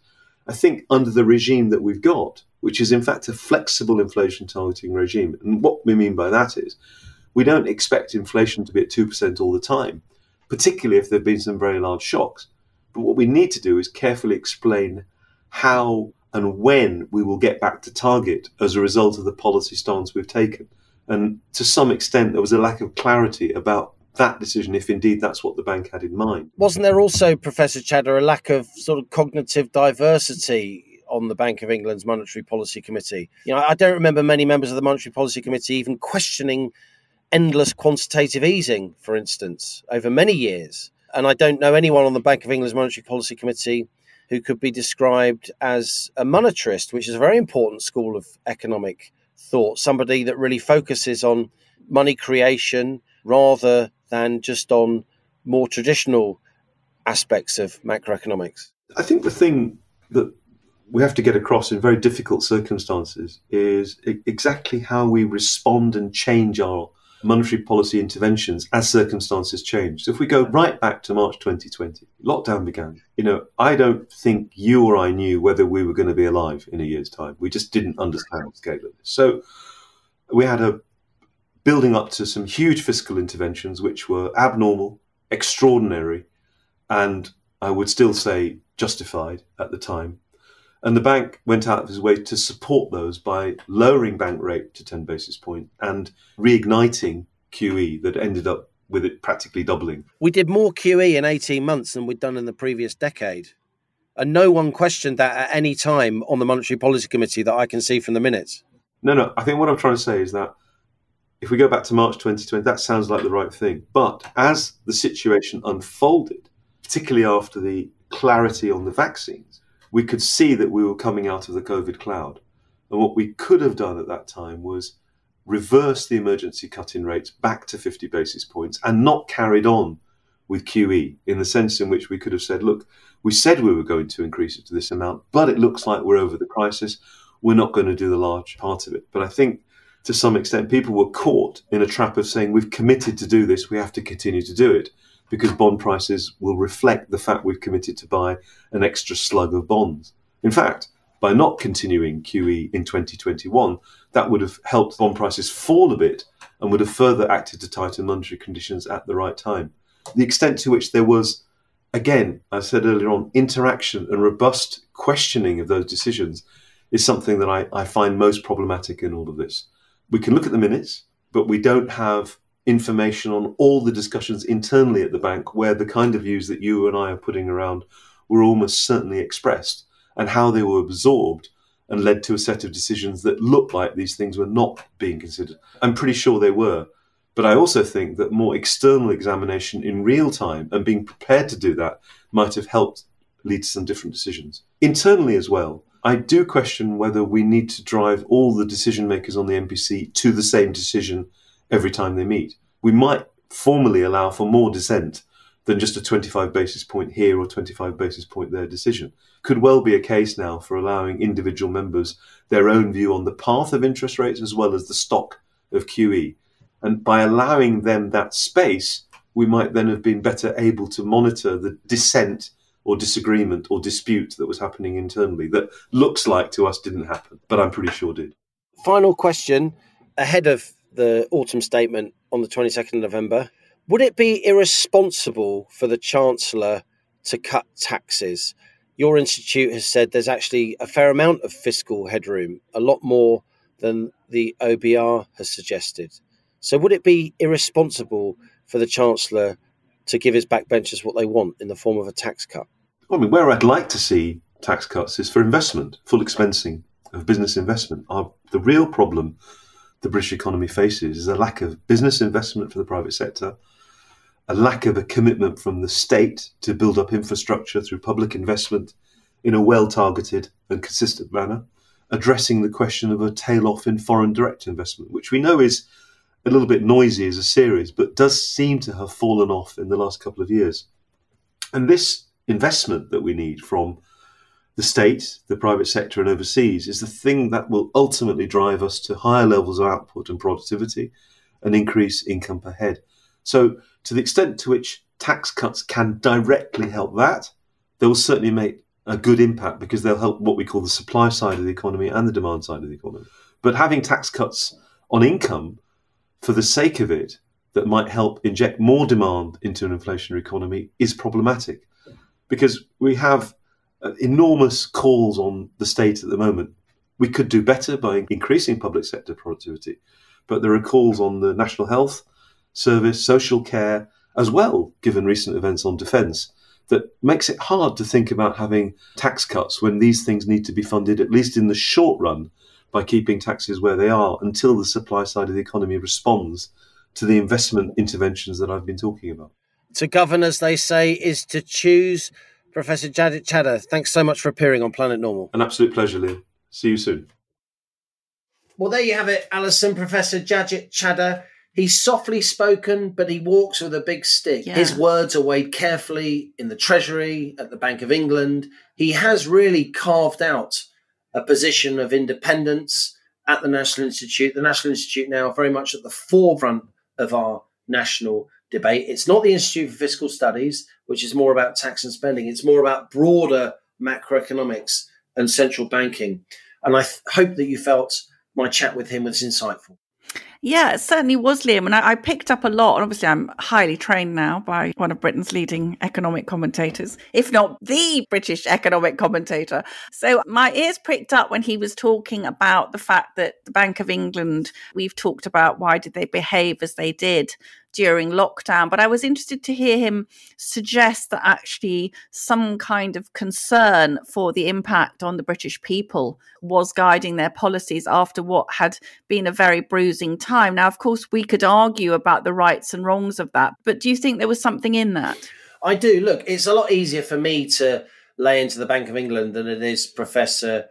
I think under the regime that we've got, which is in fact a flexible inflation targeting regime. And what we mean by that is we don't expect inflation to be at 2% all the time, particularly if there have been some very large shocks. But what we need to do is carefully explain how and when we will get back to target as a result of the policy stance we've taken. And to some extent, there was a lack of clarity about that decision, if indeed that's what the bank had in mind. Wasn't there also, Professor Chadha, a lack of sort of cognitive diversity on the Bank of England's Monetary Policy Committee? You know, I don't remember many members of the Monetary Policy Committee even questioning endless quantitative easing, for instance, over many years. And I don't know anyone on the Bank of England's Monetary Policy Committee who could be described as a monetarist, which is a very important school of economic thought, somebody that really focuses on money creation rather than just on more traditional aspects of macroeconomics. I think the thing that we have to get across in very difficult circumstances is exactly how we respond and change our monetary policy interventions as circumstances change. So if we go right back to March 2020, lockdown began. You know, I don't think you or I knew whether we were going to be alive in a year's time. We just didn't understand the scale of this. So we had a building up to some huge fiscal interventions which were abnormal, extraordinary, and I would still say justified at the time. And the bank went out of his way to support those by lowering bank rate to 10 basis points and reigniting QE that ended up with it practically doubling. We did more QE in 18 months than we'd done in the previous decade. And no one questioned that at any time on the Monetary Policy Committee that I can see from the minutes. No. I think what I'm trying to say is that if we go back to March 2020, that sounds like the right thing. But as the situation unfolded, particularly after the clarity on the vaccines, we could see that we were coming out of the COVID cloud. And what we could have done at that time was reverse the emergency cut in rates back to 50 basis points and not carried on with QE in the sense in which we could have said, look, we said we were going to increase it to this amount, but it looks like we're over the crisis. We're not going to do the large part of it. But I think to some extent, people were caught in a trap of saying we've committed to do this. We have to continue to do it, because bond prices will reflect the fact we've committed to buy an extra slug of bonds. In fact, by not continuing QE in 2021, that would have helped bond prices fall a bit and would have further acted to tighten monetary conditions at the right time. The extent to which there was, again, I said earlier on, interaction and robust questioning of those decisions is something that I find most problematic in all of this. We can look at the minutes, but we don't have information on all the discussions internally at the bank where the kind of views that you and I are putting around were almost certainly expressed and how they were absorbed and led to a set of decisions that looked like these things were not being considered. I'm pretty sure they were, but I also think that more external examination in real time and being prepared to do that might have helped lead to some different decisions. Internally as well, I do question whether we need to drive all the decision makers on the MPC to the same decision every time they meet. We might formally allow for more dissent than just a 25 basis point here or 25 basis point there decision. Could well be a case now for allowing individual members their own view on the path of interest rates as well as the stock of QE. And by allowing them that space, we might then have been better able to monitor the dissent or disagreement or dispute that was happening internally that looks like to us didn't happen, but I'm pretty sure did. Final question, ahead of the autumn statement on the 22nd of November, would it be irresponsible for the Chancellor to cut taxes? Your institute has said there's actually a fair amount of fiscal headroom, a lot more than the OBR has suggested. So would it be irresponsible for the Chancellor to give his backbenchers what they want in the form of a tax cut? I mean, where I'd like to see tax cuts is for investment, full expensing of business investment. The real problem the British economy faces is a lack of business investment for the private sector, a lack of a commitment from the state to build up infrastructure through public investment in a well-targeted and consistent manner, addressing the question of a tail-off in foreign direct investment, which we know is a little bit noisy as a series, but does seem to have fallen off in the last couple of years. And this investment that we need from the state, the private sector and overseas is the thing that will ultimately drive us to higher levels of output and productivity and increase income per head. So to the extent to which tax cuts can directly help that, they will certainly make a good impact because they'll help what we call the supply side of the economy and the demand side of the economy. But having tax cuts on income for the sake of it that might help inject more demand into an inflationary economy is problematic, because we have enormous calls on the state at the moment. We could do better by increasing public sector productivity, but there are calls on the National Health Service, social care as well, given recent events on defence, that makes it hard to think about having tax cuts when these things need to be funded, at least in the short run, by keeping taxes where they are until the supply side of the economy responds to the investment interventions that I've been talking about. To govern, as they say, is to choose. Professor Jagjit Chadha, thanks so much for appearing on Planet Normal. An absolute pleasure, Liam. See you soon. Well, there you have it, Alison. Professor Jagjit Chadha. He's softly spoken, but he walks with a big stick. Yeah. His words are weighed carefully in the Treasury, at the Bank of England. He has really carved out a position of independence at the National Institute. The National Institute now very much at the forefront of our national debate. It's not the Institute for Fiscal Studies, which is more about tax and spending. It's more about broader macroeconomics and central banking. And I hope that you felt my chat with him was insightful. Yeah, it certainly was, Liam. And I picked up a lot. And obviously, I'm highly trained now by one of Britain's leading economic commentators, if not the British economic commentator. So my ears pricked up when he was talking about the fact that the Bank of England, we've talked about why did they behave as they did during lockdown. But I was interested to hear him suggest that actually some kind of concern for the impact on the British people was guiding their policies after what had been a very bruising time. Now, of course, we could argue about the rights and wrongs of that, but do you think there was something in that? I do. Look, it's a lot easier for me to lay into the Bank of England than it is Professor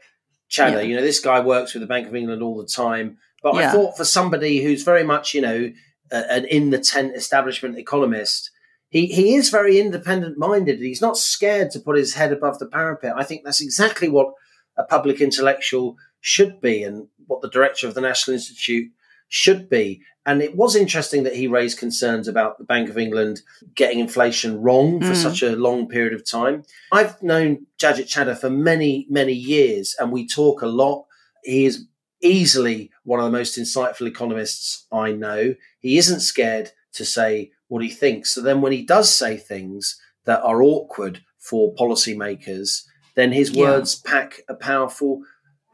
Chadha. Yeah. You know, this guy works with the Bank of England all the time. But yeah, I thought for somebody who's very much, you know, an in-the-tent establishment economist, he is very independent-minded. He's not scared to put his head above the parapet. I think that's exactly what a public intellectual should be and what the director of the National Institute should be. And it was interesting that he raised concerns about the Bank of England getting inflation wrong for such a long period of time. I've known Jagjit Chadha for many, many years, and we talk a lot. He is easily one of the most insightful economists I know. He isn't scared to say what he thinks. So then when he does say things that are awkward for policymakers, then his words pack a powerful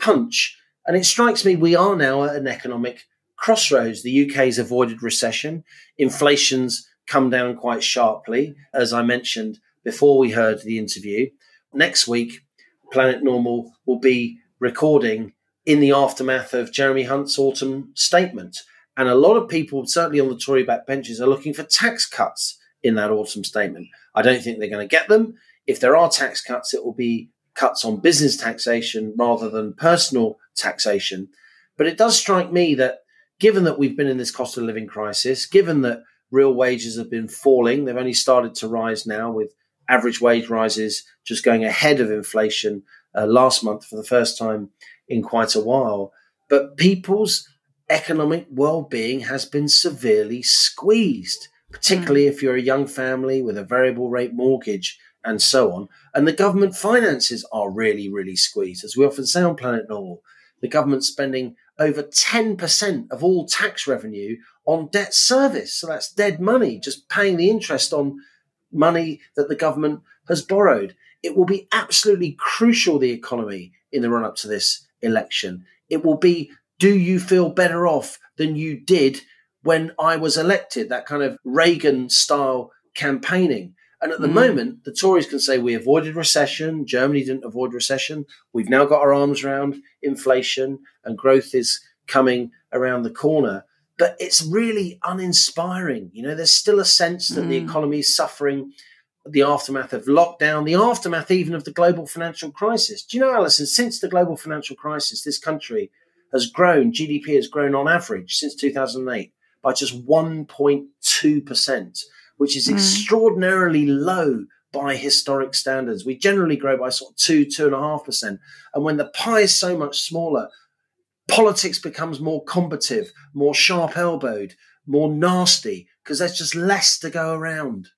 punch. And it strikes me we are now at an economic crossroads. The UK's avoided recession. Inflation's come down quite sharply, as I mentioned before we heard the interview. Next week, Planet Normal will be recording in the aftermath of Jeremy Hunt's autumn statement. And a lot of people, certainly on the Tory backbenches, are looking for tax cuts in that autumn statement. I don't think they're going to get them. If there are tax cuts, it will be cuts on business taxation rather than personal taxation. But it does strike me that given that we've been in this cost of living crisis, given that real wages have been falling, they've only started to rise now with average wage rises just going ahead of inflation last month for the first time in quite a while. But people's economic well-being has been severely squeezed, particularly if you're a young family with a variable rate mortgage and so on. And the government finances are really, really squeezed. As we often say on Planet Normal, the government's spending over 10% of all tax revenue on debt service. So that's dead money, just paying the interest on money that the government has borrowed. It will be absolutely crucial, the economy, in the run-up to this election. It will be, do you feel better off than you did when I was elected? That kind of Reagan-style campaigning. And at the moment, the Tories can say we avoided recession. Germany didn't avoid recession. We've now got our arms around inflation and growth is coming around the corner. But it's really uninspiring. You know, there's still a sense that the economy is suffering the aftermath of lockdown, the aftermath even of the global financial crisis. Do you know, Alison, since the global financial crisis, this country has grown, GDP has grown on average since 2008 by just 1.2%, which is extraordinarily low by historic standards. We generally grow by sort of 2.5%. And when the pie is so much smaller, politics becomes more combative, more sharp elbowed, more nasty, because there's just less to go around.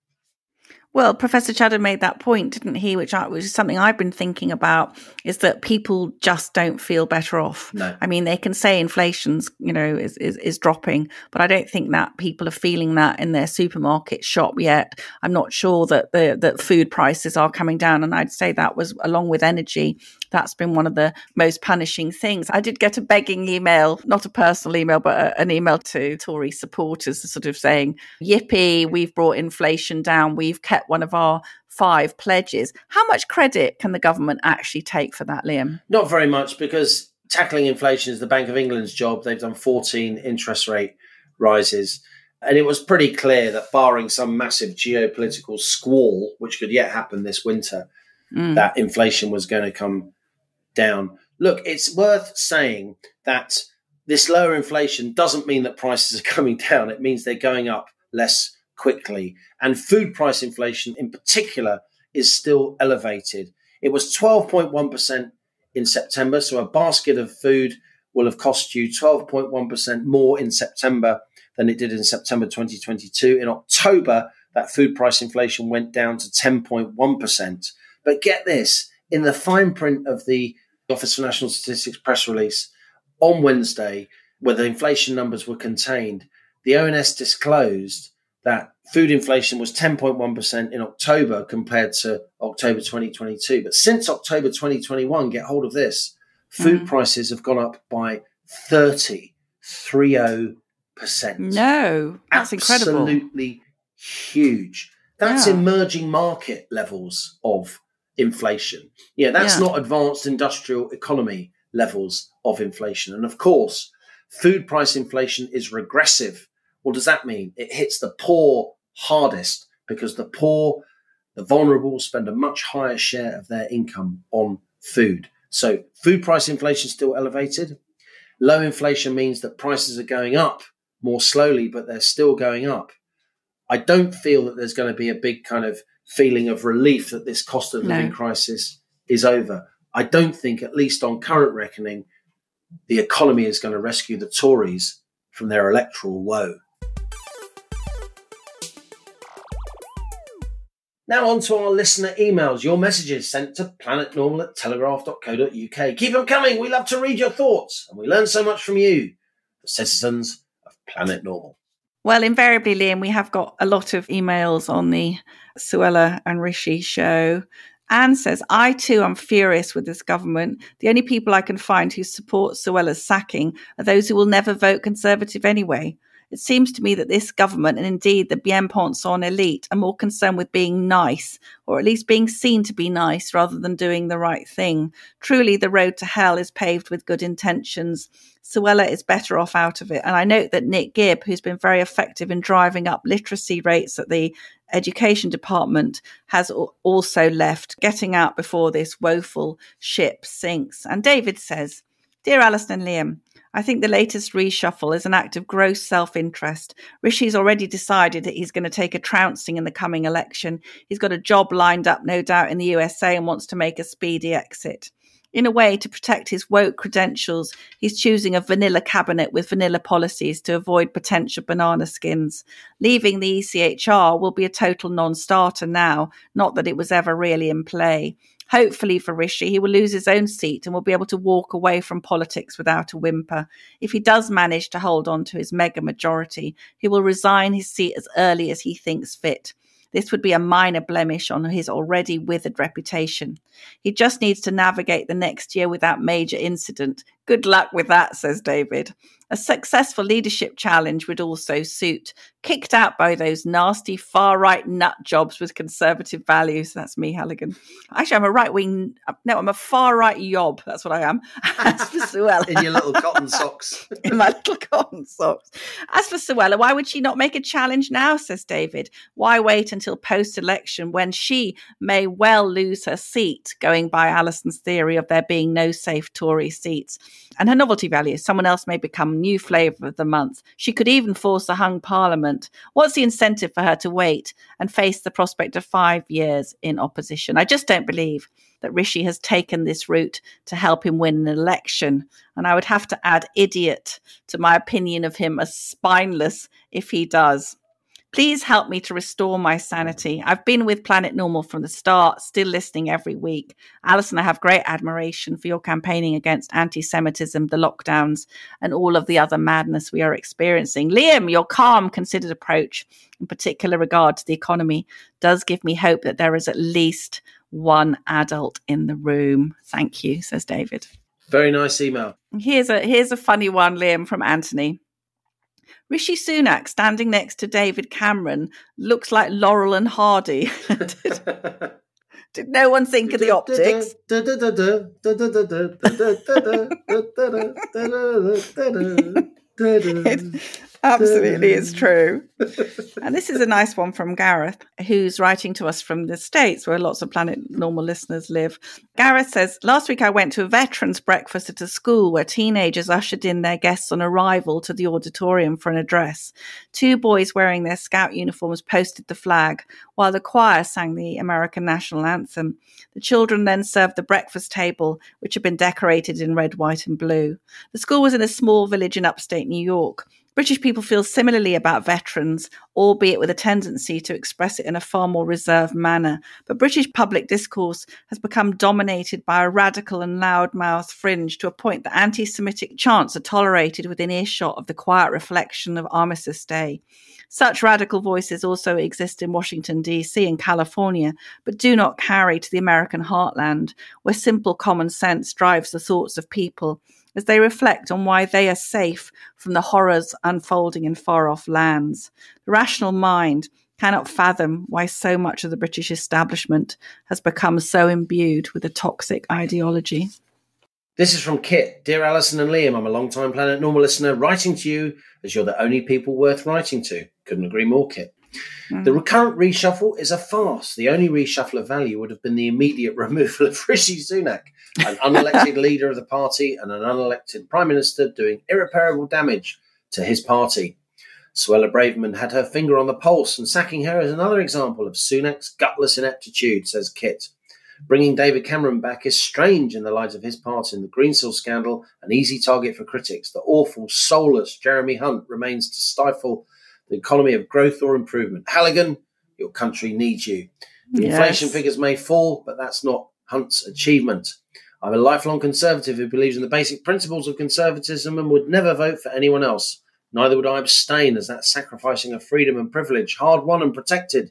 Well, Professor Chadha made that point, didn't he? Which is something I've been thinking about, is that people just don't feel better off. No. I mean, they can say inflation's, you know, is dropping, but I don't think that people are feeling that in their supermarket shop yet. I'm not sure that that food prices are coming down, and I'd say that was, along with energy, that's been one of the most punishing things. I did get a begging email, not a personal email, but an email to Tory supporters, sort of saying, yippee, we've brought inflation down, we've kept one of our 5 pledges. How much credit can the government actually take for that, Liam? Not very much, because tackling inflation is the Bank of England's job. They've done 14 interest rate rises. And it was pretty clear that barring some massive geopolitical squall, which could yet happen this winter, that inflation was going to come down. Look, it's worth saying that this lower inflation doesn't mean that prices are coming down. It means they're going up less quickly. And food price inflation in particular is still elevated. It was 12.1% in September. So a basket of food will have cost you 12.1% more in September than it did in September 2022. In October, that food price inflation went down to 10.1%. But get this, in the fine print of the Office for National Statistics press release on Wednesday, where the inflation numbers were contained, the ONS disclosed that food inflation was 10.1% in October compared to October 2022. But since October 2021, get hold of this, food prices have gone up by 30%. No, that's incredible. Absolutely huge. That's emerging market levels of inflation. Yeah, that's not advanced industrial economy levels of inflation. And of course, food price inflation is regressive. What does that mean? It hits the poor hardest, because the poor, the vulnerable, spend a much higher share of their income on food. So food price inflation is still elevated. Low inflation means that prices are going up more slowly, but they're still going up. I don't feel that there's going to be a big kind of feeling of relief that this cost of living crisis is over. I don't think, at least on current reckoning, the economy is going to rescue the Tories from their electoral woe. Now on to our listener emails, your messages sent to planetnormal@telegraph.co.uk. Keep them coming. We love to read your thoughts, and we learn so much from you, the citizens of Planet Normal. Well, invariably, Liam, we have got a lot of emails on the Suella and Rishi show. Anne says, I too am furious with this government. The only people I can find who support Suella's sacking are those who will never vote Conservative anyway. It seems to me that this government, and indeed the bien pensant elite, are more concerned with being nice, or at least being seen to be nice, rather than doing the right thing. Truly, the road to hell is paved with good intentions. Suella is better off out of it. And I note that Nick Gibb, who's been very effective in driving up literacy rates at the Education Department, has also left, getting out before this woeful ship sinks. And David says, Dear Alison and Liam, I think the latest reshuffle is an act of gross self-interest. Rishi's already decided that he's going to take a trouncing in the coming election. He's got a job lined up, no doubt, in the USA, and wants to make a speedy exit. In a way, to protect his woke credentials, he's choosing a vanilla cabinet with vanilla policies to avoid potential banana skins. Leaving the ECHR will be a total non-starter now, not that it was ever really in play. Hopefully for Rishi, he will lose his own seat and will be able to walk away from politics without a whimper. If he does manage to hold on to his mega majority, he will resign his seat as early as he thinks fit. This would be a minor blemish on his already withered reputation. He just needs to navigate the next year without major incident. Good luck with that, says David. A successful leadership challenge would also suit. Kicked out by those nasty far-right nut jobs with Conservative values. That's me, Halligan. Actually, I'm a right-wing... No, I'm a far-right yob. That's what I am. As for Suella... In your little cotton socks. In my little cotton socks. As for Suella, why would she not make a challenge now, says David? Why wait until post-election, when she may well lose her seat, going by Alison's theory of there being no safe Tory seats? And her novelty value, someone else may become new flavour of the month. She could even force a hung parliament. What's the incentive for her to wait and face the prospect of 5 years in opposition? I just don't believe that Rishi has taken this route to help him win an election. And I would have to add idiot to my opinion of him as spineless if he does. Please help me to restore my sanity. I've been with Planet Normal from the start, still listening every week. Alison, I have great admiration for your campaigning against anti-Semitism, the lockdowns, and all of the other madness we are experiencing. Liam, your calm, considered approach, in particular regard to the economy, does give me hope that there is at least one adult in the room. Thank you, says David. Very nice email. Here's a funny one, Liam, from Anthony. Rishi Sunak standing next to David Cameron looks like Laurel and Hardy. Did no one think of the optics? It absolutely is true. And this is a nice one from Gareth, who's writing to us from the States, where lots of Planet Normal listeners live. Gareth says, last week I went to a veterans breakfast at a school where teenagers ushered in their guests on arrival to the auditorium for an address. Two boys wearing their scout uniforms posted the flag while the choir sang the American national anthem. The children then served the breakfast table, which had been decorated in red, white and blue. The school was in a small village in upstate New York. British people feel similarly about veterans, albeit with a tendency to express it in a far more reserved manner. But British public discourse has become dominated by a radical and loudmouth fringe to a point that anti-Semitic chants are tolerated within earshot of the quiet reflection of Armistice Day. Such radical voices also exist in Washington, D.C. and California, but do not carry to the American heartland, where simple common sense drives the thoughts of people as they reflect on why they are safe from the horrors unfolding in far-off lands. The rational mind cannot fathom why so much of the British establishment has become so imbued with a toxic ideology. This is from Kit. Dear Alison and Liam, I'm a long-time Planet Normal listener writing to you as you're the only people worth writing to. Couldn't agree more, Kit. The recurrent reshuffle is a farce. The only reshuffle of value would have been the immediate removal of Rishi Sunak, an unelected leader of the party and an unelected prime minister doing irreparable damage to his party. Suella Braverman had her finger on the pulse, and sacking her is another example of Sunak's gutless ineptitude, says Kit. Bringing David Cameron back is strange in the light of his part in the Greensill scandal, an easy target for critics. The awful, soulless Jeremy Hunt remains to stifle the economy of growth or improvement. Halligan, your country needs you. The inflation figures may fall, but that's not Hunt's achievement. I'm a lifelong Conservative who believes in the basic principles of conservatism and would never vote for anyone else. Neither would I abstain, as that's sacrificing of freedom and privilege, hard won and protected.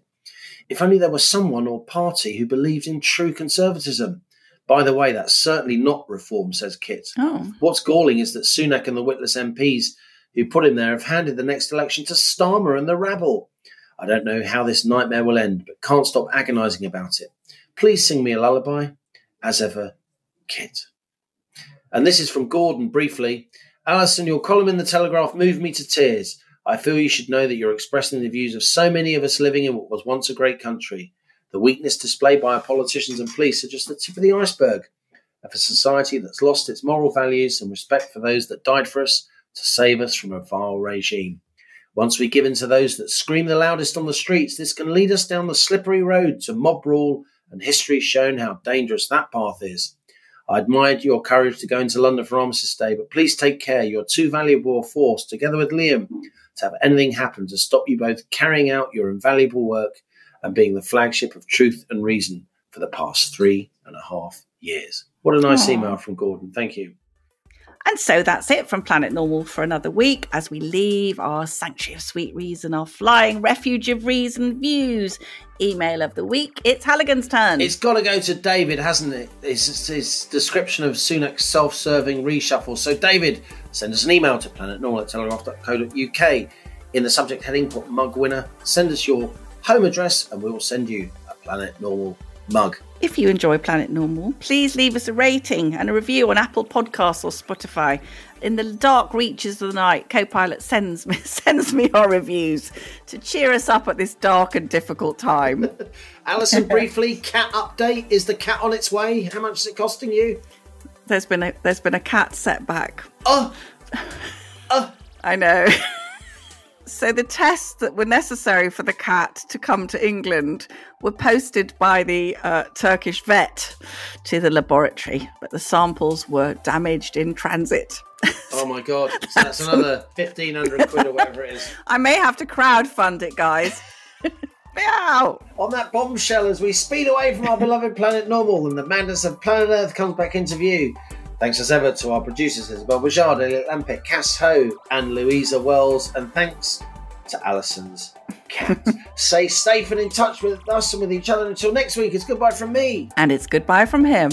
If only there was someone or party who believed in true conservatism. By the way, that's certainly not Reform, says Kit. What's galling is that Sunak and the witless MPs who put him there have handed the next election to Starmer and the rabble. I don't know how this nightmare will end, but can't stop agonising about it. Please sing me a lullaby. As ever, Kit. And this is from Gordon, briefly. Alison, your column in the Telegraph moved me to tears. I feel you should know that you're expressing the views of so many of us living in what was once a great country. The weakness displayed by our politicians and police are just the tip of the iceberg of a society that's lost its moral values and respect for those that died for us, to save us from a vile regime. Once we give in to those that scream the loudest on the streets, this can lead us down the slippery road to mob rule, and history's shown how dangerous that path is. I admired your courage to go into London for Armistice Day, but please take care. You're too valuable a force, together with Liam, to have anything happen to stop you both carrying out your invaluable work and being the flagship of truth and reason for the past 3.5 years. What a nice email from Gordon. Thank you. And so that's it from Planet Normal for another week, as we leave our sanctuary of sweet reason, our flying refuge of reason views. Email of the week. It's Halligan's turn. It's got to go to David, hasn't it? It's his description of Sunak's self-serving reshuffle. So David, send us an email to planetnormal@telegraph.co.uk. In the subject heading, put mug winner. Send us your home address and we will send you a Planet Normal mug. If you enjoy Planet Normal, please leave us a rating and a review on Apple Podcasts or Spotify. In the dark reaches of the night, Copilot sends me our reviews to cheer us up at this dark and difficult time. Alison, briefly, cat update. Is the cat on its way? How much is it costing you? There's been a cat setback. I know. So the tests that were necessary for the cat to come to England were posted by the Turkish vet to the laboratory, but the samples were damaged in transit. Oh my God, so that's another 1,500 quid or whatever it is. I may have to crowdfund it, guys. Meow. On that bombshell, as we speed away from our beloved Planet Normal and the madness of Planet Earth comes back into view. Thanks as ever to our producers Isabel Bajard, Elliot Lampett, Cass Ho and Louisa Wells, and thanks to Alison's cat. Stay safe and in touch with us and with each other until next week. It's goodbye from me. And it's goodbye from him.